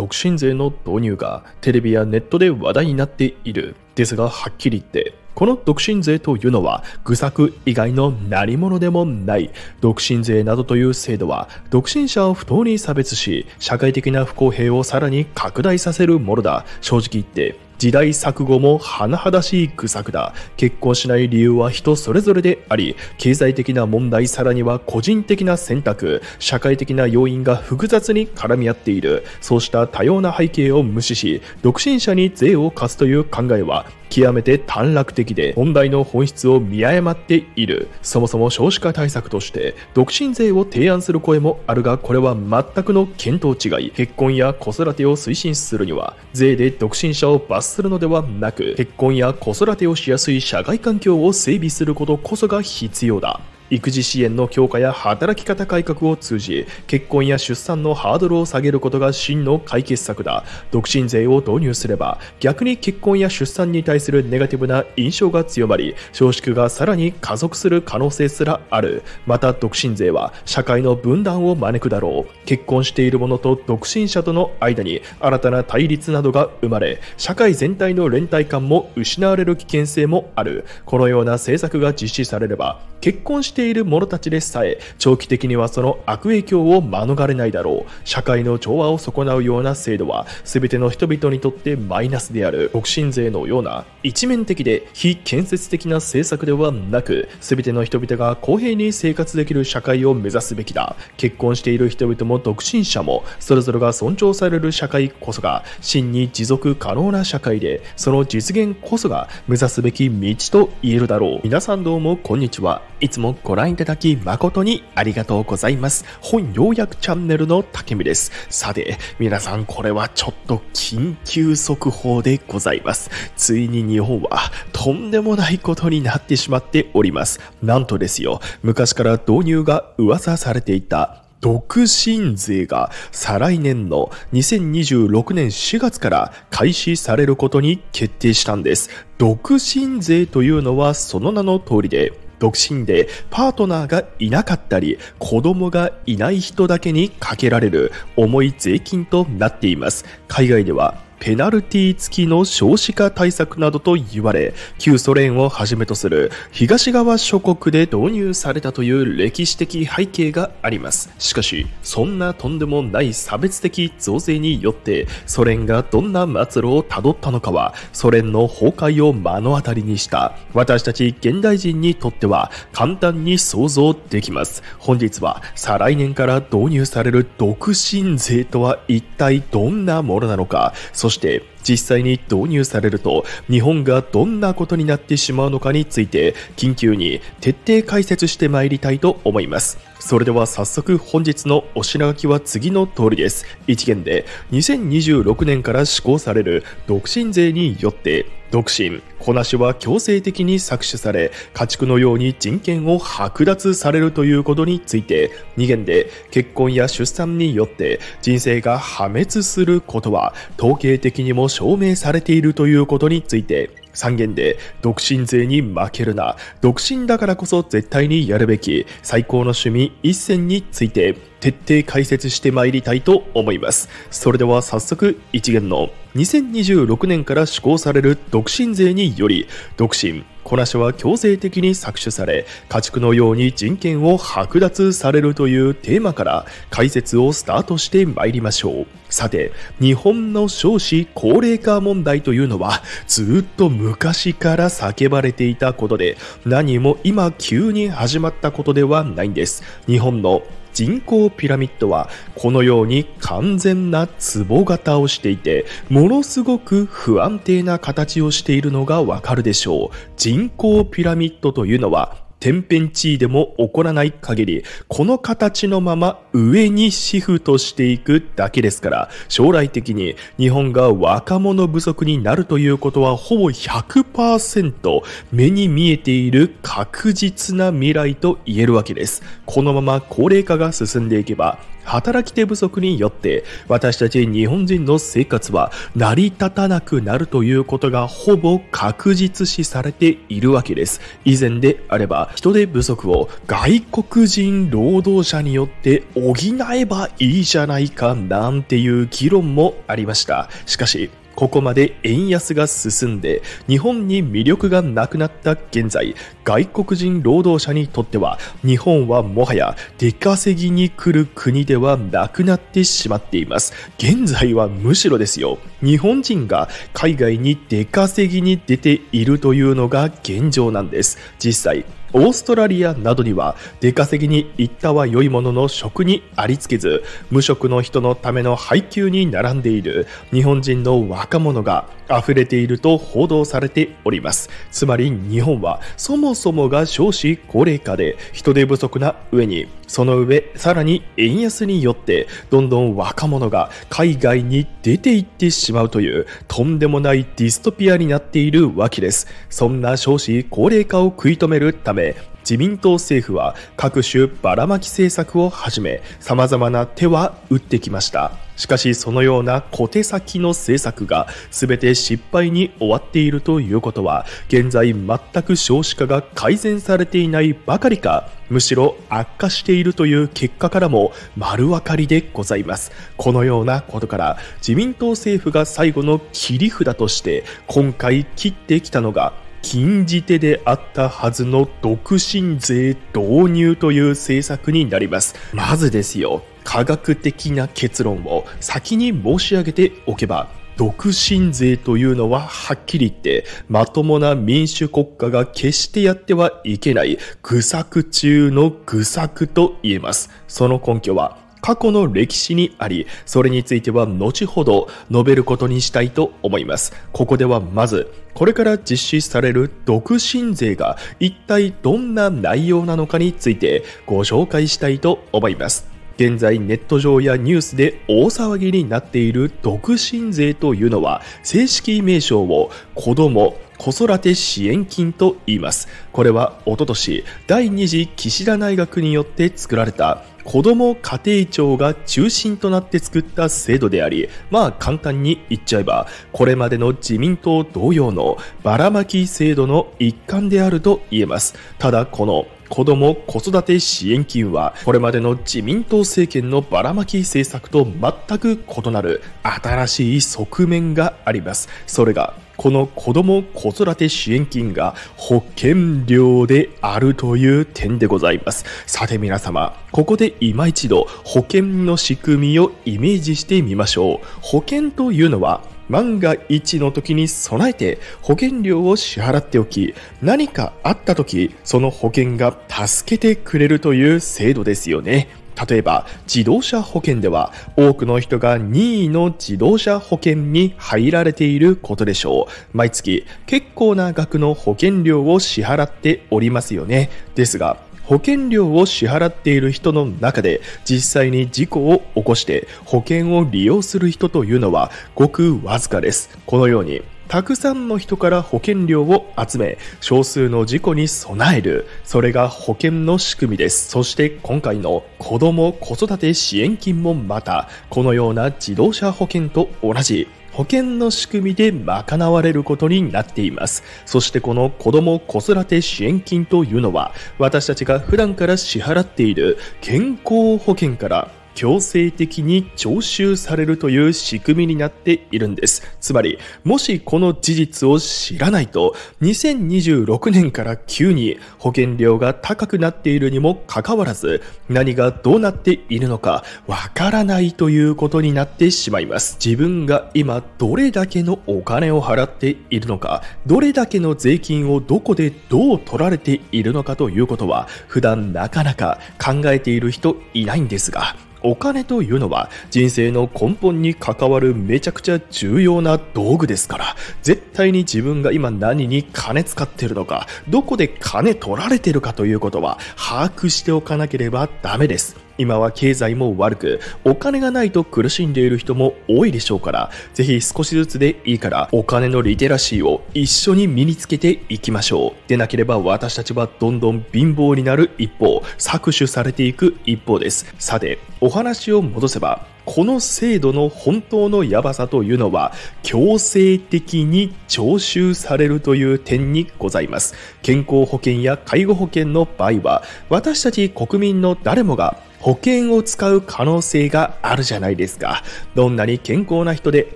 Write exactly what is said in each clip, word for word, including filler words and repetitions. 独身税の導入がテレビやネットで話題になっている。ですがはっきり言ってこの独身税というのは愚策以外の何者でもない。独身税などという制度は独身者を不当に差別し社会的な不公平をさらに拡大させるものだ。正直言って時代錯誤も甚だしい愚策だ。結婚しない理由は人それぞれであり、経済的な問題、さらには個人的な選択、社会的な要因が複雑に絡み合っている。そうした多様な背景を無視し独身者に税を課すという考えは極めて短絡的で問題の本質を見誤っている。そもそも少子化対策として独身税を提案する声もあるが、これは全くの見当違い。結婚や子育てを推進するには税で独身者を罰するのではなく、結婚や子育てをしやすい社会環境を整備することこそが必要だ。育児支援の強化や働き方改革を通じ結婚や出産のハードルを下げることが真の解決策だ。独身税を導入すれば逆に結婚や出産に対するネガティブな印象が強まり、少子化がさらに加速する可能性すらある。また独身税は社会の分断を招くだろう。結婚している者と独身者との間に新たな対立などが生まれ、社会全体の連帯感も失われる危険性もある。このような政策が実施されれば結婚している者たちでさえ長期的にはその悪影響を免れないだろう。社会の調和を損なうような制度は全ての人々にとってマイナスである。独身税のような一面的で非建設的な政策ではなく、全ての人々が公平に生活できる社会を目指すべきだ。結婚している人々も独身者もそれぞれが尊重される社会こそが真に持続可能な社会で、その実現こそが目指すべき道と言えるだろう。皆さんどうもこんにちは。いつもご覧いただき誠にありがとうございます。本要約チャンネルのたけみです。さて、皆さんこれはちょっと緊急速報でございます。ついに日本はとんでもないことになってしまっております。なんとですよ、昔から導入が噂されていた独身税が再来年のにせんにじゅうろくねんしがつから開始されることに決定したんです。独身税というのはその名の通りで、独身でパートナーがいなかったり子供がいない人だけにかけられる重い税金となっています。海外ではペナルティ付きの少子化対策などと言われ、旧ソ連をはじめとする東側諸国で導入されたという歴史的背景があります。しかし、そんなとんでもない差別的増税によって、ソ連がどんな末路をたどったのかは、ソ連の崩壊を目の当たりにした私たち現代人にとっては簡単に想像できます。本日は再来年から導入される独身税とは一体どんなものなのか、そして実際に導入されると日本がどんなことになってしまうのかについて緊急に徹底解説してまいりたいと思います。それでは早速本日のお品書きは次の通りです。一元でにせんにじゅうろくねんから施行される独身税によって独身、子なしは強制的に搾取され、家畜のように人権を剥奪されるということについて、に元で結婚や出産によって人生が破滅することは統計的にも証明されているということについて、さん元で独身税に負けるな、独身だからこそ絶対にやるべき最高の趣味いっせんについて徹底解説してまいりたいと思います。それでは早速いち元のにせんにじゅうろくねんから施行される独身税により、独身、子なしは強制的に搾取され家畜のように人権を剥奪されるというテーマから解説をスタートしてまいりましょう。さて、日本の少子高齢化問題というのはずっと昔から叫ばれていたことで、何も今急に始まったことではないんです。日本の人口ピラミッドはこのように完全な壺型をしていて、ものすごく不安定な形をしているのがわかるでしょう。人口ピラミッドというのは天変地異でも起こらない限りこの形のまま上にシフトしていくだけですから、将来的に日本が若者不足になるということはほぼ ひゃくパーセント 目に見えている確実な未来と言えるわけです。このまま高齢化が進んでいけば働き手不足によって私たち日本人の生活は成り立たなくなるということがほぼ確実視されているわけです。以前であれば人手不足を外国人労働者によって補えばいいじゃないかなんていう議論もありました。しかしここまで円安が進んで日本に魅力がなくなった現在、外国人労働者にとっては日本はもはや出稼ぎに来る国ではなくなってしまっています。現在はむしろですよ、日本人が海外に出稼ぎに出ているというのが現状なんです。実際オーストラリアなどには出稼ぎに行ったは良いものの職にありつけず、無職の人のための配給に並んでいる日本人の若者が溢れていると報道されております。つまり日本はそもそもが少子高齢化で人手不足な上に、その上さらに円安によってどんどん若者が海外に出て行ってしまうというとんでもないディストピアになっているわけです。そんな少子高齢化を食い止めるため自民党政府は各種ばらまき政策をはじめ様々な手は打ってきました。しかしそのような小手先の政策が全て失敗に終わっているということは、現在全く少子化が改善されていないばかりか、むしろ悪化しているという結果からも丸分かりでございます。このようなことから自民党政府が最後の切り札として今回切ってきたのが、禁じ手であったはずの独身税導入という政策になります。まずですよ、科学的な結論を先に申し上げておけば、独身税というのははっきり言ってまともな民主国家が決してやってはいけない愚策中の愚策と言えます。その根拠は過去の歴史にあり、それについては後ほど述べることにしたいと思います。ここではまず、これから実施される独身税が一体どんな内容なのかについてご紹介したいと思います。現在ネット上やニュースで大騒ぎになっている独身税というのは、正式名称を子ども子育て支援金と言います。これはおととし第二次岸田内閣によって作られた子ども家庭庁が中心となって作った制度であり、まあ簡単に言っちゃえばこれまでの自民党同様のばらまき制度の一環であると言えます。ただこの子ども子育て支援金はこれまでの自民党政権のばらまき政策と全く異なる新しい側面があります。それがこの子ども子育て支援金が保険料であるという点でございます。さて皆様、ここで今一度保険の仕組みをイメージしてみましょう。保険というのは万が一の時に備えて保険料を支払っておき、何かあった時その保険が助けてくれるという制度ですよね。例えば自動車保険では多くの人が任意の自動車保険に入られていることでしょう。毎月結構な額の保険料を支払っておりますよね。ですが保険料を支払っている人の中で実際に事故を起こして保険を利用する人というのはごくわずかです。このようにたくさんの人から保険料を集め少数の事故に備える、それが保険の仕組みです。そして今回の子ども子育て支援金もまたこのような自動車保険と同じ保険の仕組みで賄われることになっています。そしてこの子ども子育て支援金というのは私たちが普段から支払っている健康保険から強制的に徴収されるという仕組みになっているんです。つまりもしこの事実を知らないとにせんにじゅうろくねんから急に保険料が高くなっているにもかかわらず何がどうなっているのかわからないということになってしまいます。自分が今どれだけのお金を払っているのか、どれだけの税金をどこでどう取られているのかということは普段なかなか考えている人いないんですが、お金というのは人生の根本に関わるめちゃくちゃ重要な道具ですから、絶対に自分が今何に金使ってるのか、どこで金取られてるかということは把握しておかなければダメです。今は経済も悪く、お金がないと苦しんでいる人も多いでしょうから、ぜひ少しずつでいいから、お金のリテラシーを一緒に身につけていきましょう。でなければ私たちはどんどん貧乏になる一方、搾取されていく一方です。さて、お話を戻せば、この制度の本当のやばさというのは強制的に徴収されるという点にございます。健康保険や介護保険の場合は私たち国民の誰もが保険を使う可能性があるじゃないですか。どんなに健康な人で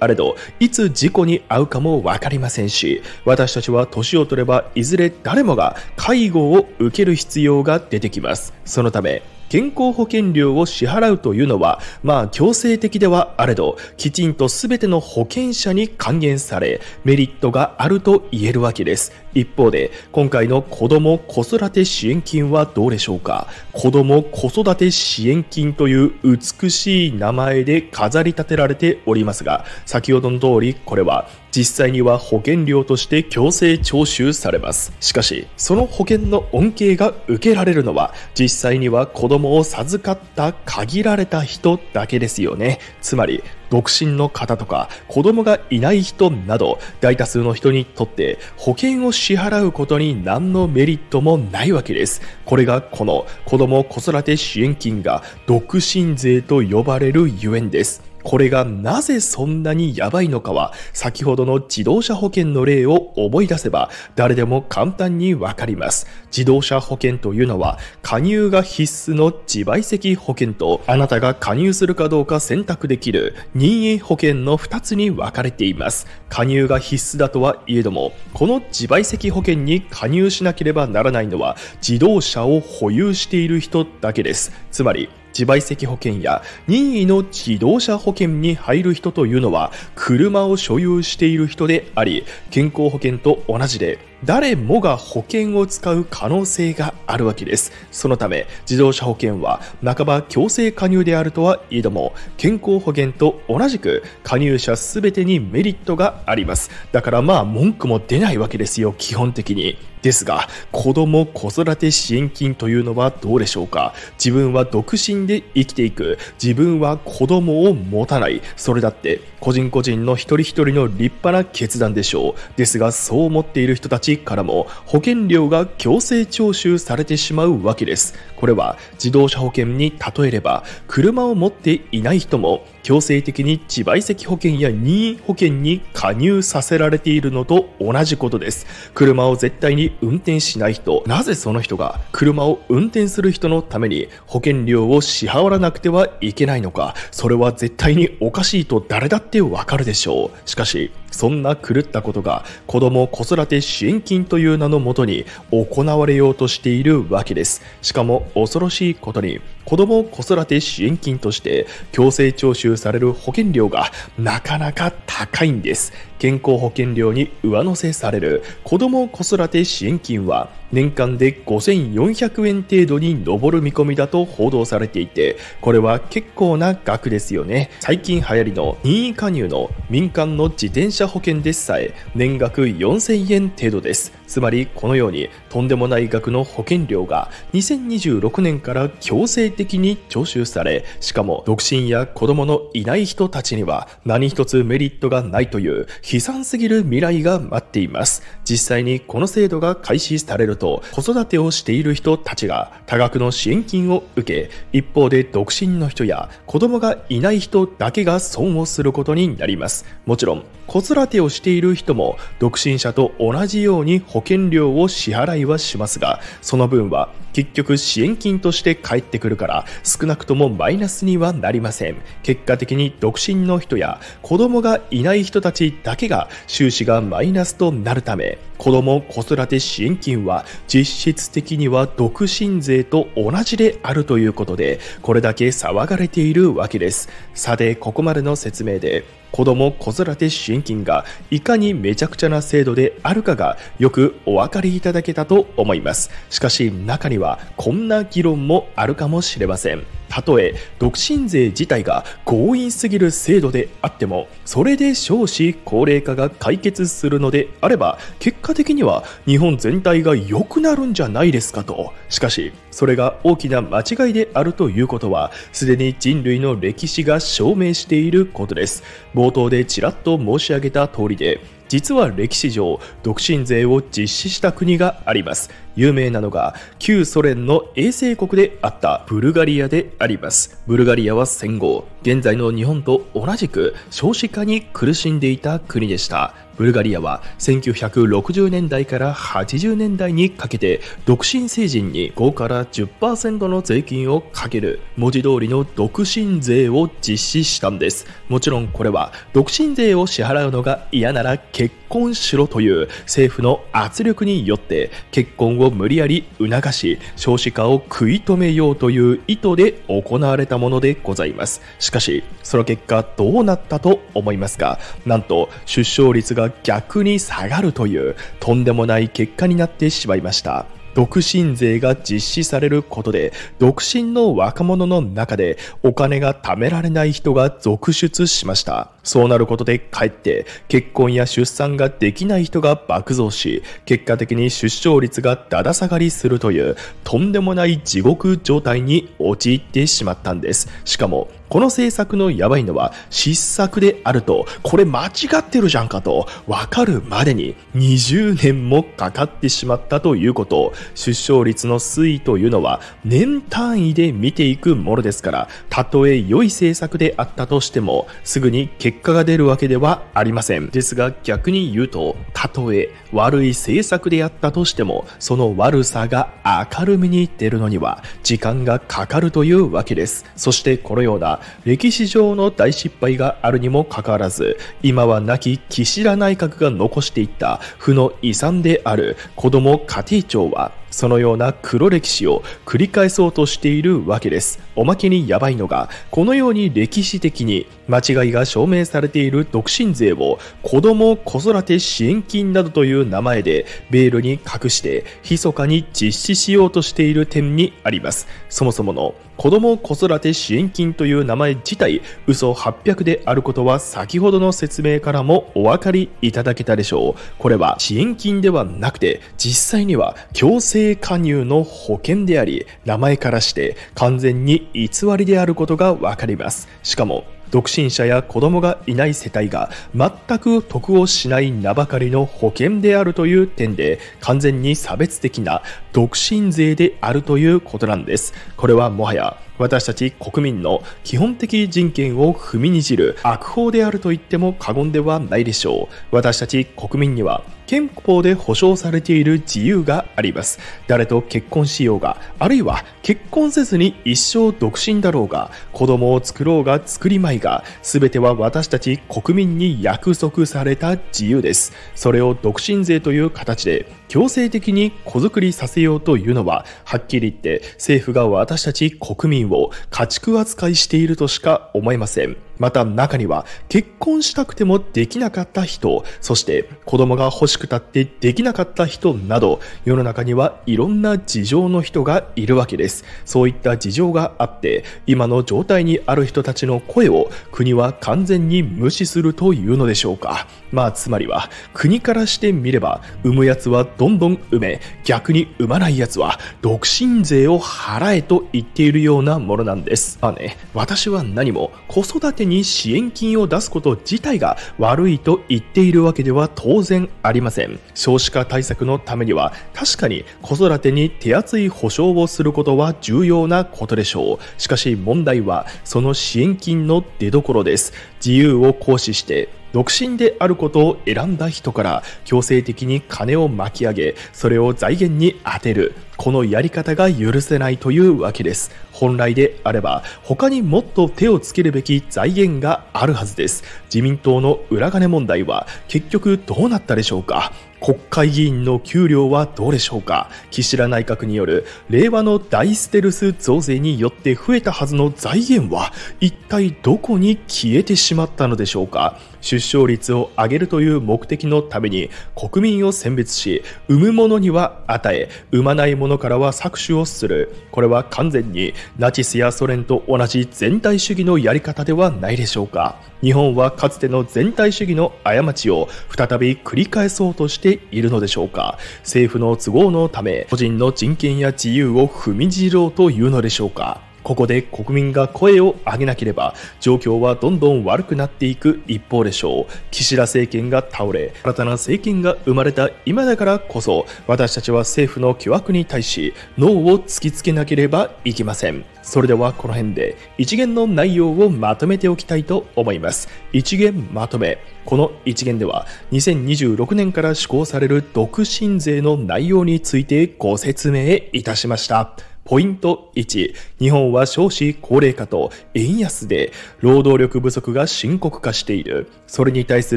あれど、いつ事故に遭うかもわかりませんし、私たちは年を取ればいずれ誰もが介護を受ける必要が出てきます。そのため、健康保険料を支払うというのは、まあ強制的ではあれど、きちんと全ての保険者に還元され、メリットがあると言えるわけです。一方で、今回の子ども子育て支援金はどうでしょうか。子ども子育て支援金という美しい名前で飾り立てられておりますが、先ほどの通りこれは実際には保険料として強制徴収されます。しかし、その保険の恩恵が受けられるのは、実際には子どもを授かった限られた人だけですよね。つまり独身の方とか子供がいない人など大多数の人にとって保険を支払うことに何のメリットもないわけです。これがこの子供子育て支援金が独身税と呼ばれるゆえんです。これがなぜそんなにやばいのかは、先ほどの自動車保険の例を思い出せば誰でも簡単にわかります。自動車保険というのは加入が必須の自賠責保険と、あなたが加入するかどうか選択できる任意保険のふたつに分かれています。加入が必須だとはいえども、この自賠責保険に加入しなければならないのは自動車を保有している人だけです。つまり、自賠責保険や任意の自動車保険に入る人というのは車を所有している人であり、健康保険と同じで誰もが保険を使う可能性があるわけです。そのため自動車保険は半ば強制加入であるとはいえども、健康保険と同じく加入者すべてにメリットがあります。だからまあ文句も出ないわけですよ、基本的に。ですが、子ども子育て支援金というのはどうでしょうか。自分は独身で生きていく、自分は子どもを持たない、それだって個人個人の一人一人の立派な決断でしょう。ですが、そう思っている人たちからも保険料が強制徴収されてしまうわけです。これは自動車保険に例えれば、車を持っていない人も強制的に自賠責保険や任意保険に加入させられているのと同じことです。車を絶対に運転しない人、なぜその人が車を運転する人のために保険料を支払わなくてはいけないのか、それは絶対におかしいと誰だってわかるでしょう。しかし、そんな狂ったことが子ども子育て支援金という名のもとに行われようとしているわけです。しかも恐ろしいことに、子ども子育て支援金として強制徴収される保険料がなかなか高いんです。健康保険料に上乗せされる子ども子育て支援金は年間でごせんよんひゃくえん程度に上る見込みだと報道されていて、これは結構な額ですよね。最近流行りの任意加入の民間の自転車保険でさえ年額よんせんえん程度です。つまり、このようにとんでもない額の保険料がにせんにじゅうろくねんから強制的に徴収され、しかも独身や子供のいない人たちには何一つメリットがないという悲惨すぎる未来が待っています。実際にこの制度が開始されると、子育てをしている人たちが多額の支援金を受け、一方で独身の人や子供がいない人だけが損をすることになります。もちろん子育てをしている人も独身者と同じように保険料を支払いはしますが、その分は結局支援金として返ってくるから少なくともマイナスにはなりません。結果的に独身の人や子供がいない人たちだけが収支がマイナスとなるため、子ども子育て支援金は実質的には独身税と同じであるということで、これだけ騒がれているわけです。さて、ここまでの説明で子ども子育て支援金がいかにめちゃくちゃな制度であるかがよくお分かりいただけたと思います。しかし、中にはこんな議論もあるかもしれません。たとえ独身税自体が強引すぎる制度であっても、それで少子高齢化が解決するのであれば結果的には日本全体が良くなるんじゃないですかと。しかしそれが大きな間違いであるということはすでに人類の歴史が証明していることです。冒頭でちらっと申し上げた通りで、実は歴史上独身税を実施した国があります。有名なのが旧ソ連の衛星国であったブルガリアであります。ブルガリアは戦後、現在の日本と同じく少子化に苦しんでいた国でした。ブルガリアはせんきゅうひゃくろくじゅうねんだいからはちじゅうねんだいにかけて独身成人にごからじゅっパーセント の税金をかける、文字通りの独身税を実施したんです。もちろんこれは独身税を支払うのが嫌なら結婚しろという政府の圧力によって結婚を無理やり促し、少子化を食い止めようという意図で行われたものでございます。しかしその結果どうなったと思いますか？なんと出生率が逆に下がるというとんでもない結果になってしまいました。独身税が実施されることで、独身の若者の中でお金が貯められない人が続出しました。そうなることでかえって結婚や出産ができない人が爆増し、結果的に出生率がだだ下がりするというとんでもない地獄状態に陥ってしまったんです。しかもこの政策のやばいのは失策であると、これ間違ってるじゃんかと分かるまでににじゅうねんもかかってしまったということ。出生率の推移というのは年単位で見ていくものですから、たとえ良い政策であったとしてもすぐに結果が出るわけではありません。ですが逆に言うと、たとえ悪い政策であったとしてもその悪さが明るみに出るのには時間がかかるというわけです。そしてこのような歴史上の大失敗があるにもかかわらず、今は亡き岸田内閣が残していった負の遺産である子ども家庭庁はそのような黒歴史を繰り返そうとしているわけです。おまけにやばいのが、このように歴史的に間違いが証明されている独身税を子ども子育て支援金などという名前でベールに隠して密かに実施しようとしている点にあります。そもそもの子ども子育て支援金という名前自体嘘はっぴゃくであることは先ほどの説明からもお分かりいただけたでしょう。これは支援金ではなくて、実際には強制加入の保険であり、名前からして完全に偽りであることがわかります。しかも独身者や子供がいない世帯が全く得をしない名ばかりの保険であるという点で、完全に差別的な独身税であるということなんです。これはもはや私たち国民の基本的人権を踏みにじる悪法であると言っても過言ではないでしょう。私たち国民には憲法で保障されている自由があります。誰と結婚しようが、あるいは結婚せずに一生独身だろうが、子供を作ろうが作りまいが、全ては私たち国民に約束された自由です。それを独身税という形で強制的に子作りさせようというのは、はっきり言って政府が私たち国民を家畜扱いしているとしか思えません。また中には結婚したくてもできなかった人、そして子供が欲しくたってできなかった人など、世の中にはいろんな事情の人がいるわけです。そういった事情があって今の状態にある人たちの声を国は完全に無視するというのでしょうか。まあつまりは国からしてみれば、産むやつはどんどん産め、逆に産まないやつは独身税を払えと言っているようなものなんです。まあね、私は何も子育てにに支援金を出すこと自体が悪いと言っているわけでは当然ありません。少子化対策のためには確かに子育てに手厚い保障をすることは重要なことでしょう。しかし問題はその支援金の出どころです。自由を行使して独身であることを選んだ人から強制的に金を巻き上げ、それを財源に充てる、このやり方が許せないというわけです。本来であれば他にもっと手をつけるべき財源があるはずです。自民党の裏金問題は結局どうなったでしょうか。国会議員の給料はどうでしょうか。岸田内閣による令和の大ステルス増税によって増えたはずの財源は一体どこに消えてしまったのでしょうか。出生率を上げるという目的のために国民を選別し、産む者には与え、産まない者者からは搾取をする。これは完全にナチスやソ連と同じ全体主義のやり方ではないでしょうか。日本はかつての全体主義の過ちを再び繰り返そうとしているのでしょうか。政府の都合のため個人の人権や自由を踏みにじろうというのでしょうか。ここで国民が声を上げなければ状況はどんどん悪くなっていく一方でしょう。岸田政権が倒れ、新たな政権が生まれた今だからこそ、私たちは政府の巨悪に対しノーを突きつけなければいけません。それではこの辺で一元の内容をまとめておきたいと思います。一元まとめ。この一元ではにせんにじゅうろくねんから施行される独身税の内容についてご説明いたしました。ポイントいち、日本は少子高齢化と円安で労働力不足が深刻化している。それに対す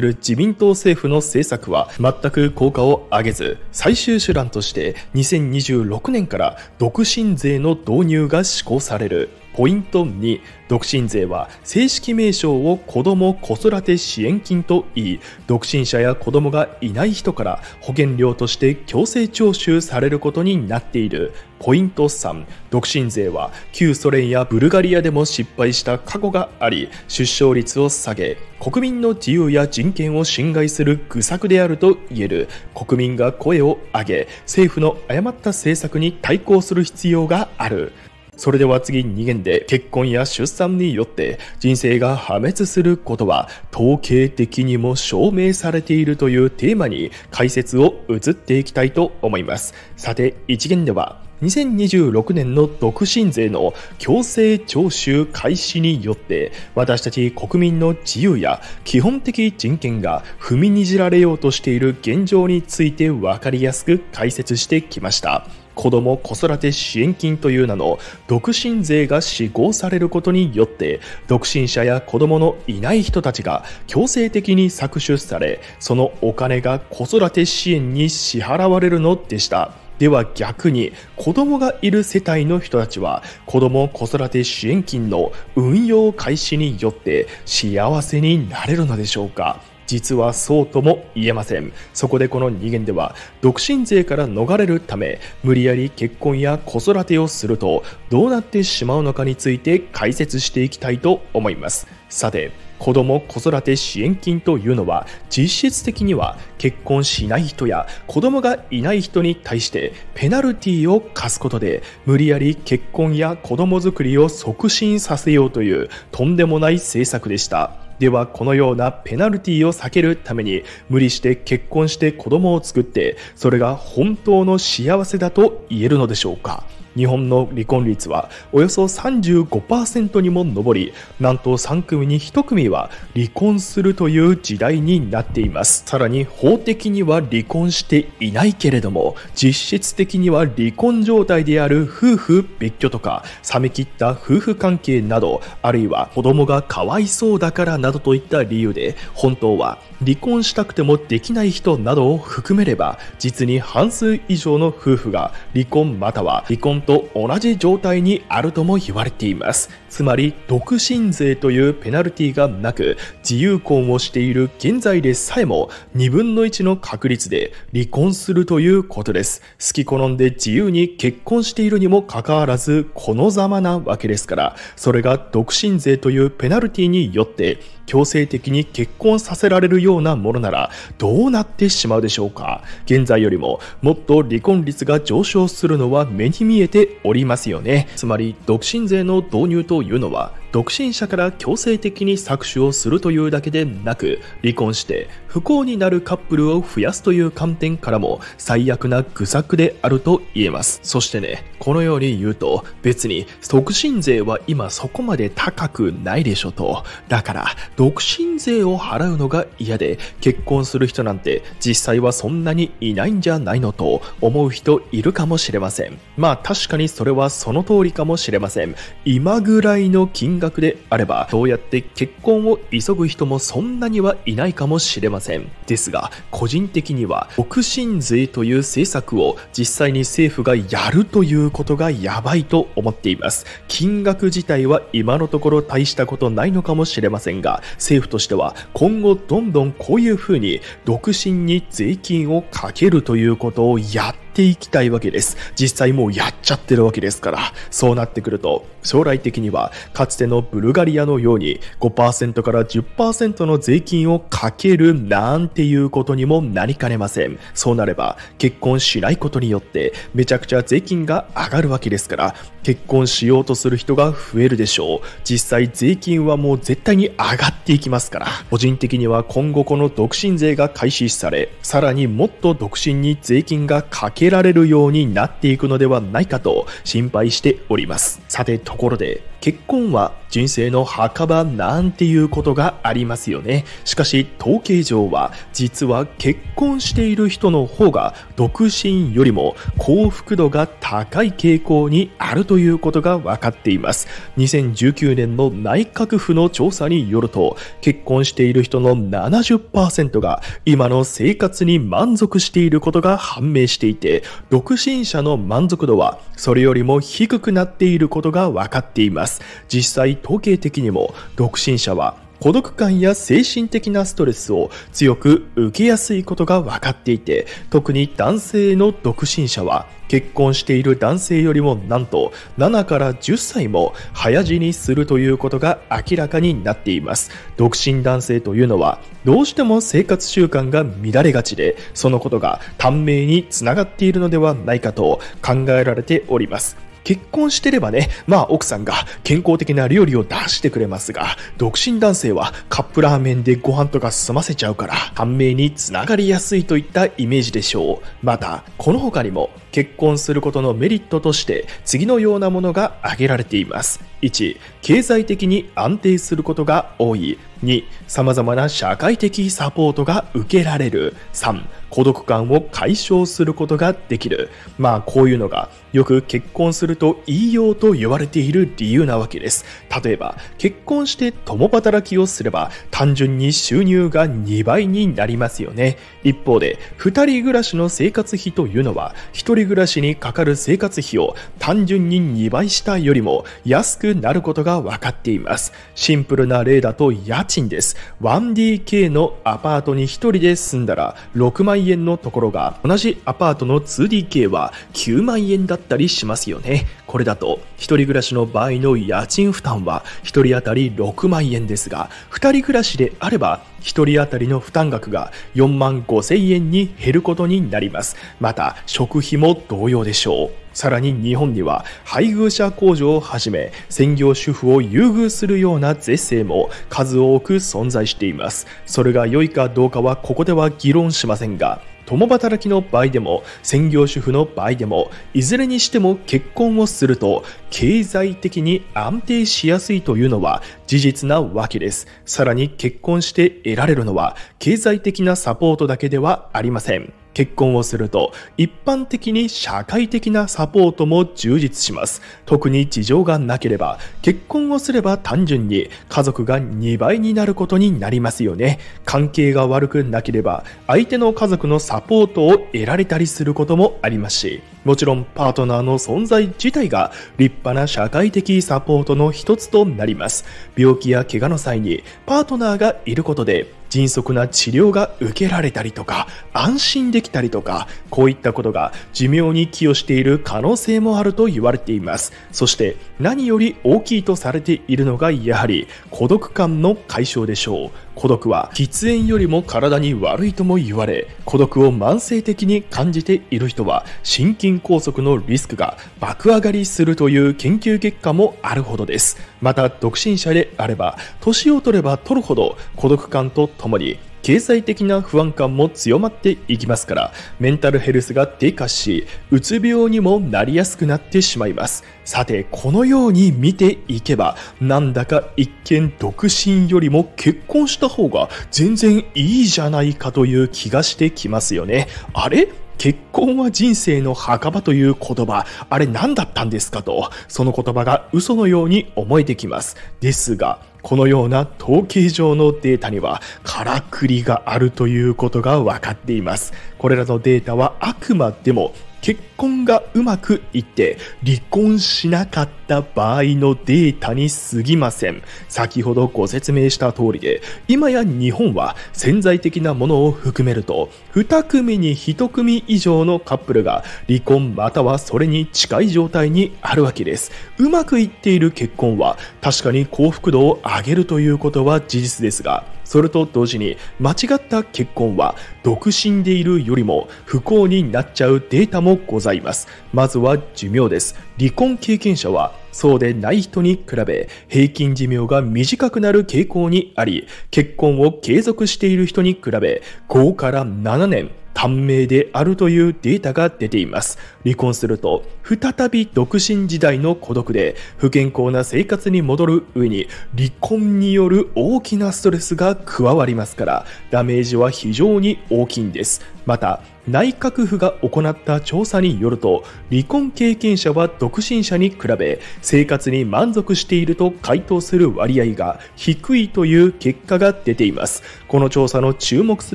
る自民党政府の政策は全く効果を上げず、最終手段としてにせんにじゅうろくねんから独身税の導入が施行される。ポイントに、独身税は正式名称を子ども子育て支援金といい、独身者や子どもがいない人から保険料として強制徴収されることになっている。ポイントさん、独身税は旧ソ連やブルガリアでも失敗した過去があり、出生率を下げ、国民の自由や人権を侵害する愚策であると言える。国民が声を上げ、政府の誤った政策に対抗する必要がある。それでは次に元で、結婚や出産によって人生が破滅することは統計的にも証明されているというテーマに解説を移っていきたいと思います。さて、一元ではにせんにじゅうろくねんの独身税の強制徴収開始によって私たち国民の自由や基本的人権が踏みにじられようとしている現状について分かりやすく解説してきました。子ども子育て支援金という名の独身税が施行されることによって独身者や子どものいない人たちが強制的に搾取され、そのお金が子育て支援に支払われるのでした。では逆に、子どもがいる世帯の人たちは子ども子育て支援金の運用開始によって幸せになれるのでしょうか。実はそうとも言えません。そこでこのに元では、独身税から逃れるため無理やり結婚や子育てをするとどうなってしまうのかについて解説していきたいと思います。さて、子ども子育て支援金というのは実質的には結婚しない人や子どもがいない人に対してペナルティを課すことで無理やり結婚や子ども作りを促進させようというとんでもない政策でした。ではこのようなペナルティを避けるために無理して結婚して子供を作って、それが本当の幸せだと言えるのでしょうか。日本の離婚率はおよそ さんじゅうごパーセント にも上り、なんとさんくみにひとくみは離婚するという時代になっています。さらに法的には離婚していないけれども実質的には離婚状態である夫婦別居とか、冷め切った夫婦関係など、あるいは子供がかわいそうだからなどといった理由で本当は離婚したくてもできない人などを含めれば実に半数以上の夫婦が離婚または離婚と同じ状態にあるとも言われています。つまり独身税というペナルティがなく自由婚をしている現在でさえもにぶんのいちの確率で離婚するということです。好き好んで自由に結婚しているにもかかわらずこのざまなわけですから、それが独身税というペナルティによって強制的に結婚させられるようなものならどうなってしまうでしょうか。現在よりももっと離婚率が上昇するのは目に見えておりますよね。つまり独身税の導入というのは独身者から強制的に搾取をするというだけでなく、離婚して不幸になるカップルを増やすという観点からも最悪な愚策であると言えます。そしてね、このように言うと別に独身税は今そこまで高くないでしょと、だから独身税を払うのが嫌で結婚する人なんて実際はそんなにいないんじゃないのと思う人いるかもしれません。まあ確かにそれはその通りかもしれません。今ぐらいの金額であればそうやって結婚を急ぐ人もそんなにはいないかもしれません。ですが個人的には独身税という政策を実際に政府がやるということがやばいと思っています。金額自体は今のところ大したことないのかもしれませんが、政府としては今後どんどんこういうふうに独身に税金をかけるということをやってっていきたいわけです。実際もうやっちゃってるわけですから、そうなってくると将来的にはかつてのブルガリアのように ごパーセント から じゅっパーセント の税金をかけるなんていうことにもなりかねません。そうなれば結婚しないことによってめちゃくちゃ税金が上がるわけですから、結婚しようとする人が増えるでしょう。実際税金はもう絶対に上がっていきますから、個人的には今後この独身税が開始され、さらにもっと独身に税金がかけられるようになっていくのではないかと心配しております。さて、ところで結婚は人生の墓場なんていうことがありますよね。しかし統計上は実は結婚している人の方が独身よりも幸福度が高い傾向にあるということが分かっています。にせんじゅうきゅうねんの内閣府の調査によると、結婚している人の ななじゅっパーセント が今の生活に満足していることが判明していて、独身者の満足度はそれよりも低くなっていることが分かっています。実際統計的にも独身者は孤独感や精神的なストレスを強く受けやすいことが分かっていて、特に男性の独身者は結婚している男性よりもなんとななからじゅっさいも早死にするということが明らかになっています。独身男性というのはどうしても生活習慣が乱れがちで、そのことが短命につながっているのではないかと考えられております。結婚してればね、まあ奥さんが健康的な料理を出してくれますが、独身男性はカップラーメンでご飯とか済ませちゃうから、短命につながりやすいといったイメージでしょう。また、この他にも結婚することのメリットとして次のようなものが挙げられています。いち、経済的に安定することが多い。に、様々な社会的サポートが受けられる。さん、孤独感を解消することができる。まあこういうのがよく結婚するといいよと言われている理由なわけです。例えば結婚して共働きをすれば単純に収入がにばいになりますよね。一方でふたり暮らしの生活費というのはひとり暮らしにかかる生活費を単純ににばいしたよりも安くなることが分かっています。シンプルな例だと家賃です。 ワンディーケー のアパートにひとりで住んだらろくまんえんのところが、同じアパートの ツーディーケー はきゅうまんえんだったりしますよね。これだとひとり暮らしの場合の家賃負担はひとり当たりろくまんえんですが、ふたり暮らしであればひとり当たりの負担額がよんまんごせんえんに減ることになります。また食費も同様でしょう。さらに日本には配偶者控除をはじめ専業主婦を優遇するような税制も数多く存在しています。それが良いかどうかはここでは議論しませんが、共働きの場合でも専業主婦の場合でも、いずれにしても結婚をすると経済的に安定しやすいというのは事実なわけです。さらに結婚して得られるのは経済的なサポートだけではありません。結婚をすると一般的に社会的なサポートも充実します。特に事情がなければ結婚をすれば単純に家族がにばいになることになりますよね。関係が悪くなければ相手の家族のサポートを得られたりすることもありますし、もちろんパートナーの存在自体が立派な社会的サポートの一つとなります。病気や怪我の際にパートナーがいることで迅速な治療が受けられたりとか、安心できたりとか、こういったことが寿命に寄与している可能性もあると言われています。そして何より大きいとされているのがやはり孤独感の解消でしょう。孤独は喫煙よりも体に悪いとも言われ、孤独を慢性的に感じている人は心筋梗塞のリスクが爆上がりするという研究結果もあるほどです。また独身者であれば年を取れば取るほど孤独感とともに経済的な不安感も強まっていきますから、メンタルヘルスが低下しうつ病にもなりやすくなってしまいます。さて、このように見ていけばなんだか一見独身よりも結婚した方が全然いいじゃないかという気がしてきますよね。あれ?結婚は人生の墓場という言葉、あれ何だったんですかと、その言葉が嘘のように思えてきます。ですがこのような統計上のデータにはからくりがあるということが分かっています。これらのデータはあくまでも結婚がうまくいって離婚しなかった場合のデータに過ぎません。先ほどご説明した通りで、今や日本は潜在的なものを含めるとに組にいち組以上のカップルが離婚またはそれに近い状態にあるわけです。うまくいっている結婚は確かに幸福度を上げるということは事実ですが、それと同時に間違った結婚は独身でいるよりも不幸になっちゃうデータもございます。まずは寿命です。離婚経験者はそうでない人に比べ平均寿命が短くなる傾向にあり、結婚を継続している人に比べごからななねん短命であるというデータが出ています。離婚すると再び独身時代の孤独で不健康な生活に戻る上に、離婚による大きなストレスが加わりますから、ダメージは非常に大きいんです。また内閣府が行った調査によると、離婚経験者は独身者に比べ生活に満足していると回答する割合が低いという結果が出ています。この調査の注目す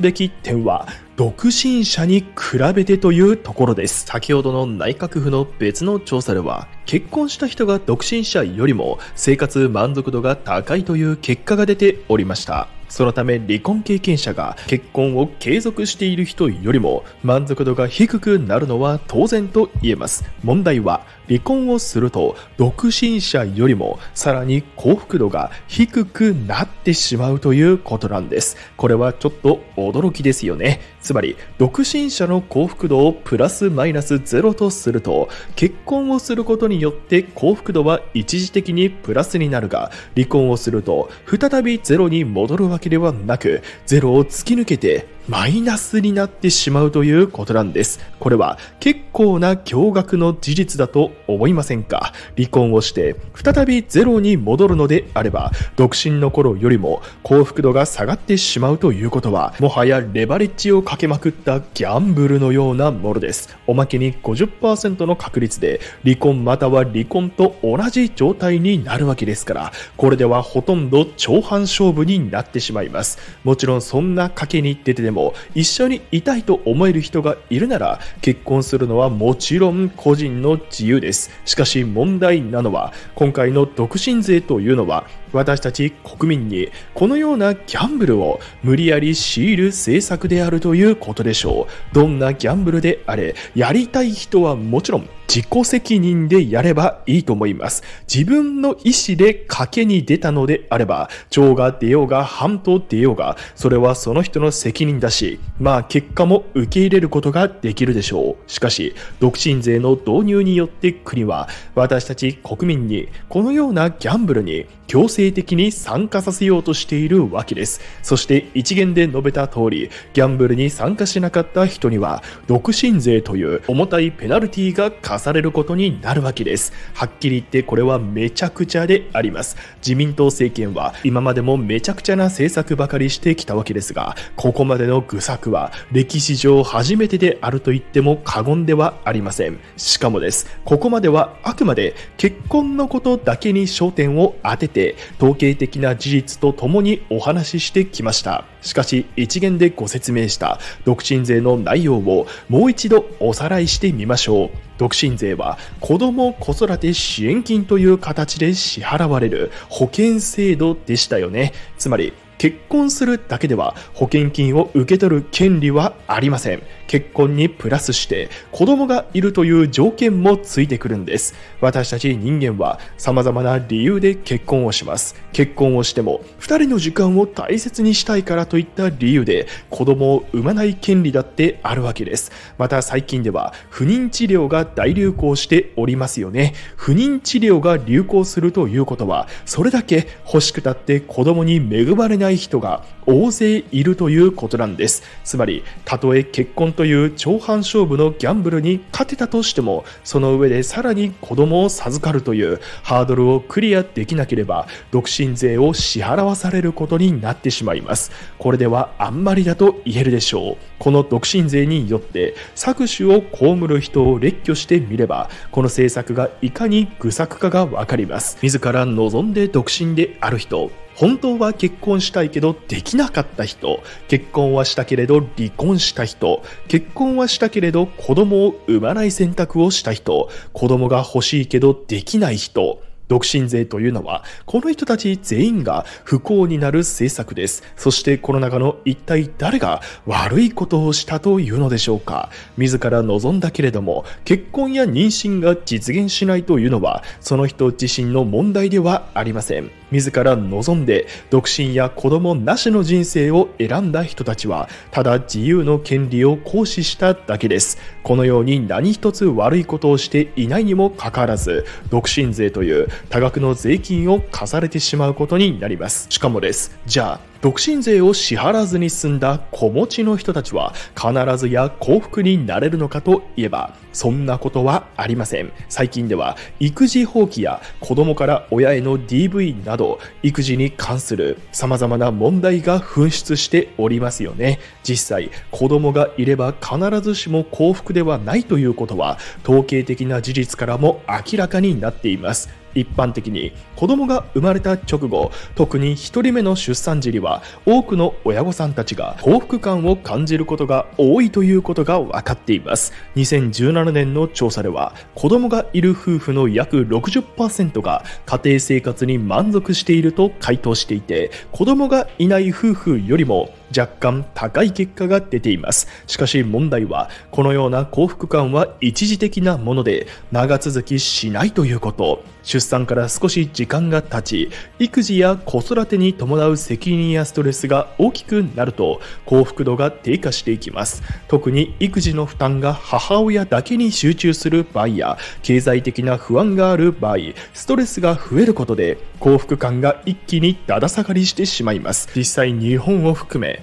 べき点は独身者に比べてというところです。先ほどの内閣府の別の調査では、結婚した人が独身者よりも生活満足度が高いという結果が出ておりました。そのため離婚経験者が結婚を継続している人よりも満足度が低くなるのは当然と言えます。問題は離婚をすると独身者よりもさらに幸福度が低くなってしまうということなんです。これはちょっと驚きですよね。つまり独身者の幸福度をプラスマイナスゼロとすると、結婚をすることによって幸福度は一時的にプラスになるが、離婚をすると再びゼロに戻るわけですではなく、ゼロを突き抜けてマイナスになってしまうということなんです。これは結構な驚愕の事実だと思いませんか？離婚をして再びゼロに戻るのであれば、独身の頃よりも幸福度が下がってしまうということは、もはやレバレッジをかけまくったギャンブルのようなものです。おまけに ごじゅっパーセント の確率で離婚または離婚と同じ状態になるわけですから、これではほとんど長半勝負になってしまいます。もちろんそんな賭けに出てでもも一緒にいたいと思える人がいるなら結婚するのはもちろん個人の自由です。しかし問題なのは、今回の独身税というのは私たち国民にこのようなギャンブルを無理やり強いる政策であるということでしょう。どんなギャンブルであれ、やりたい人はもちろん自己責任でやればいいと思います。自分の意思で賭けに出たのであれば、長が出ようが半島出ようが、それはその人の責任だし、まあ結果も受け入れることができるでしょう。しかし、独身税の導入によって国は、私たち国民にこのようなギャンブルに強制的に参加させようとしているわけです。そして一元で述べた通り、ギャンブルに参加しなかった人には、独身税という重たいペナルティが課されることになるわけです。はっきり言ってこれはめちゃくちゃであります。自民党政権は今までもめちゃくちゃな政策ばかりしてきたわけですが、ここまでの愚策は歴史上初めてであると言っても過言ではありません。しかもです。ここまではあくまで結婚のことだけに焦点を当てて、統計的な事実とともにお話ししてきました。しかし一元でご説明した独身税の内容をもう一度おさらいしてみましょう。独身税は子ども子育て支援金という形で支払われる保険制度でしたよね。つまり結婚するだけでは保険金を受け取る権利はありません。結婚にプラスして子供がいるという条件もついてくるんです。私たち人間は様々な理由で結婚をします。結婚をしてもふたりの時間を大切にしたいからといった理由で子供を産まない権利だってあるわけです。また最近では不妊治療が大流行しておりますよね。不妊治療が流行するということは、それだけ欲しくたって子供に恵まれない人が大勢いるということなんです。つまりたとえ結婚という長半勝負のギャンブルに勝てたとしても、その上でさらに子供を授かるというハードルをクリアできなければ独身税を支払わされることになってしまいます。これではあんまりだと言えるでしょう。この独身税によって搾取を被る人を列挙してみれば、この政策がいかに愚策かが分かります。自ら望んで独身である人、本当は結婚したいけどできなかった人、結婚はしたけれど離婚した人、結婚はしたけれど子供を産まない選択をした人、子供が欲しいけどできない人、独身税というのはこの人たち全員が不幸になる政策です。そしてこの中の一体誰が悪いことをしたというのでしょうか。自ら望んだけれども結婚や妊娠が実現しないというのはその人自身の問題ではありません。自ら望んで独身や子供なしの人生を選んだ人たちはただ自由の権利を行使しただけです。このように何一つ悪いことをしていないにもかかわらず独身税という多額の税金を課されてしまうことになります。しかもです。じゃあ独身税を支払わずに済んだ子持ちの人たちは必ずや幸福になれるのかといえばそんなことはありません。最近では育児放棄や子供から親への ディーブイ など育児に関する様々な問題が噴出しておりますよね。実際子供がいれば必ずしも幸福ではないということは統計的な事実からも明らかになっています。一般的に子供が生まれた直後、特にひとりめの出産時には多くの親御さんたちが幸福感を感じることが多いということが分かっています。にせんじゅうななねんの調査では子供がいる夫婦の約 ろくじゅっパーセント が家庭生活に満足していると回答していて、子供がいない夫婦よりも若干高い結果が出ています。しかし問題はこのような幸福感は一時的なもので長続きしないということ。出産から少し時間が経ち育児や子育てに伴う責任やストレスが大きくなると幸福度が低下していきます。特に育児の負担が母親だけに集中する場合や経済的な不安がある場合、ストレスが増えることで幸福感が一気にだだ下がりしてしまいます。実際日本を含め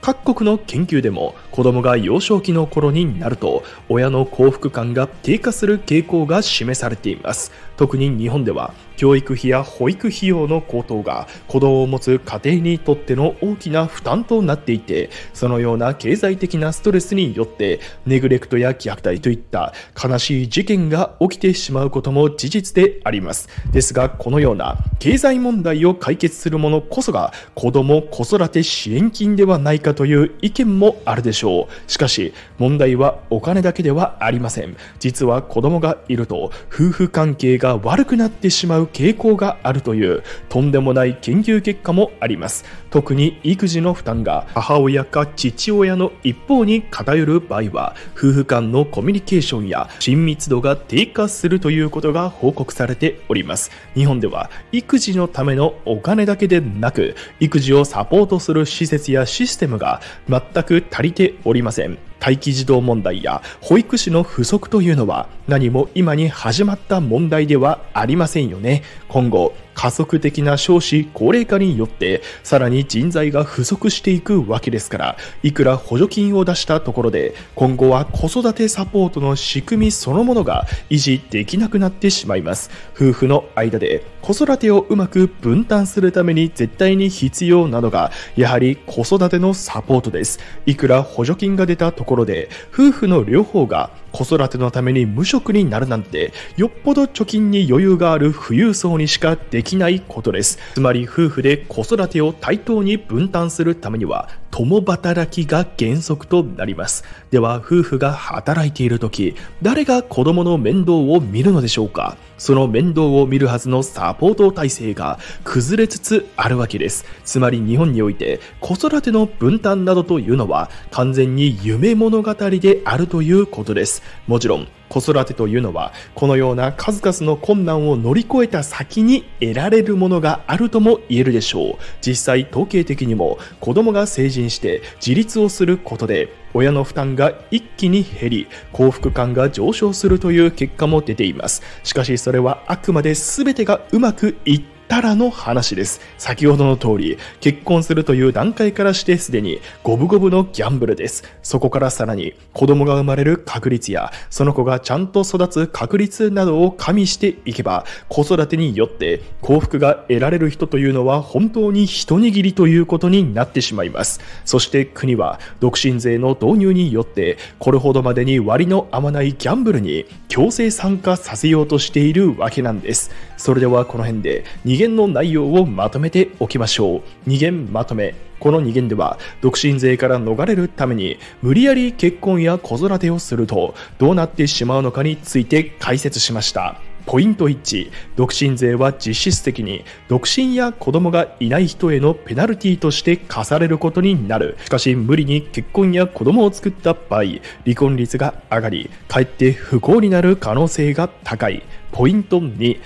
各国の研究でも子供が幼少期の頃になると親の幸福感が低下する傾向が示されています。特に日本では教育費や保育費用の高騰が子供を持つ家庭にとっての大きな負担となっていて、そのような経済的なストレスによってネグレクトや虐待といった悲しい事件が起きてしまうことも事実であります。ですがこのような経済問題を解決するものこそが子供子育て支援金ではないかという意見もあるでしょう。しかし問題はお金だけではありません。実は子供がいると夫婦関係が悪くなってしまう傾向があるというとんでもない研究結果もあります。特に育児の負担が母親か父親の一方に偏る場合は夫婦間のコミュニケーションや親密度が低下するということが報告されております。日本では育児のためのお金だけでなく育児をサポートする施設やシステムが全く足りておりません。待機児童問題や保育士の不足というのは何も今に始まった問題ではありませんよね。今後加速的な少子高齢化によってさらに人材が不足していくわけですから、いくら補助金を出したところで今後は子育てサポートの仕組みそのものが維持できなくなってしまいます。夫婦の間で子育てをうまく分担するために絶対に必要なのがやはり子育てのサポートです。いくら補助金が出たところで夫婦の両方が子育てのために無職になるなんてよっぽど貯金に余裕がある富裕層にしかできないことです。つまり夫婦で子育てを対等に分担するためには共働きが原則となります。では夫婦が働いている時誰が子供の面倒を見るのでしょうか。その面倒を見るはずのサポート体制が崩れつつあるわけです。つまり日本において子育ての分担などというのは完全に夢物語であるということです。もちろん子育てというのはこのような数々の困難を乗り越えた先に得られるものがあるとも言えるでしょう。実際統計的にも子供が成人して自立をすることで親の負担が一気に減り幸福感が上昇するという結果も出ています。しかしそれはあくまで全てがうまくいってたらの話です。先ほどの通り結婚するという段階からしてすでに五分五分のギャンブルです。そこからさらに子供が生まれる確率やその子がちゃんと育つ確率などを加味していけば子育てによって幸福が得られる人というのは本当に一握りということになってしまいます。そして国は独身税の導入によってこれほどまでに割の合わないギャンブルに強制参加させようとしているわけなんです。それではこの辺で日に限の内容をまとめておきましょう。に限まとめ。このに限では、独身税から逃れるために無理やり結婚や子育てをするとどうなってしまうのかについて解説しました。ポイントいち、独身税は実質的に独身や子供がいない人へのペナルティとして課されることになる。しかし無理に結婚や子供を作った場合、離婚率が上がり、かえって不幸になる可能性が高い。ポイントに、に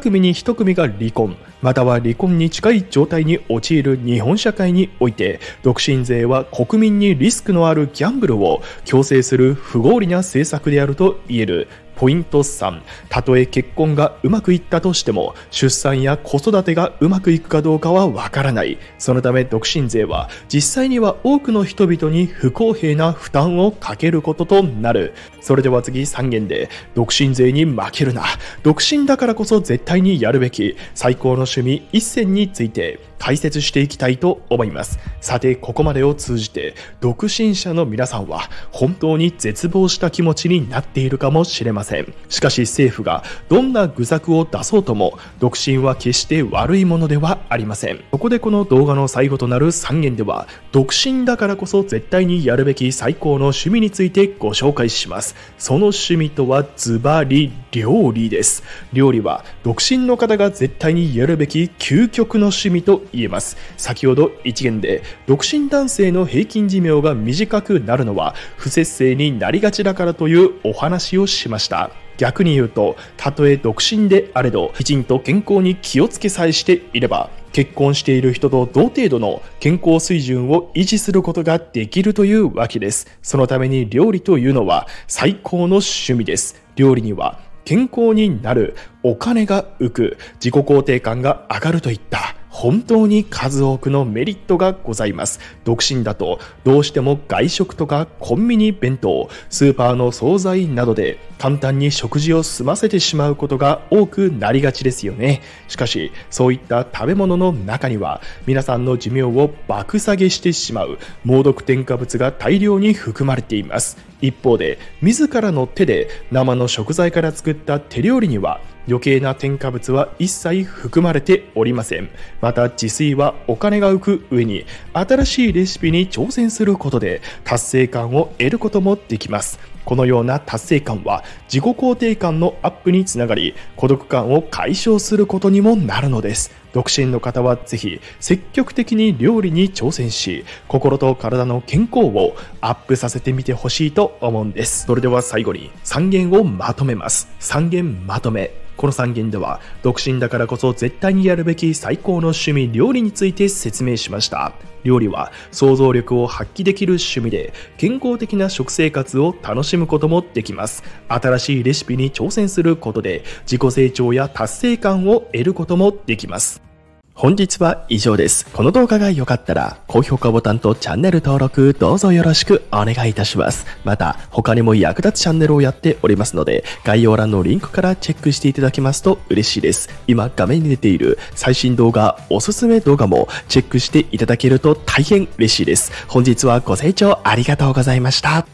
組にいち組が離婚、または離婚に近い状態に陥る日本社会において、独身税は国民にリスクのあるギャンブルを強制する不合理な政策であると言える。ポイントさん、たとえ結婚がうまくいったとしても、出産や子育てがうまくいくかどうかはわからない。そのため独身税は実際には多くの人々に不公平な負担をかけることとなる。それでは次、さん限で独身税に負けるな、独身だからこそ絶対にやるべき最高の趣味いっ選について解説していきたいと思います。さて、ここまでを通じて独身者の皆さんは本当に絶望した気持ちになっているかもしれません。しかし政府がどんな愚策を出そうとも、独身は決して悪いものではありません。そこでこの動画の最後となるさん限では、独身だからこそ絶対にやるべき最高の趣味についてご紹介します。その趣味とはズバリ料理です。料理は独身の方が絶対にやるべき究極の趣味と言えます。先ほどいち限で独身男性の平均寿命が短くなるのは不節制になりがちだからというお話をしました。逆に言うと、たとえ独身であれど、きちんと健康に気をつけさえしていれば、結婚している人と同程度の健康水準を維持することができるというわけです。そのために料理というのは最高の趣味です。料理には健康になる、お金が浮く、自己肯定感が上がるといった本当に数多くのメリットがございます。独身だとどうしても外食とかコンビニ弁当、スーパーの惣菜などで簡単に食事を済ませてしまうことが多くなりがちですよね。しかしそういった食べ物の中には、皆さんの寿命を爆下げしてしまう猛毒添加物が大量に含まれています。一方で自らの手で生の食材から作った手料理には余計な添加物は一切含まれておりません。また自炊はお金が浮く上に、新しいレシピに挑戦することで達成感を得ることもできます。このような達成感は自己肯定感のアップにつながり、孤独感を解消することにもなるのです。独身の方はぜひ積極的に料理に挑戦し、心と体の健康をアップさせてみてほしいと思うんです。それでは最後にさん限をまとめます。さん限まとめ。このさん限では、独身だからこそ絶対にやるべき最高の趣味料理について説明しました。料理は想像力を発揮できる趣味で、健康的な食生活を楽しむこともできます。新しいレシピに挑戦することで自己成長や達成感を得ることもできます。本日は以上です。この動画が良かったら高評価ボタンとチャンネル登録どうぞよろしくお願いいたします。また他にも役立つチャンネルをやっておりますので、概要欄のリンクからチェックしていただけますと嬉しいです。今画面に出ている最新動画、おすすめ動画もチェックしていただけると大変嬉しいです。本日はご清聴ありがとうございました。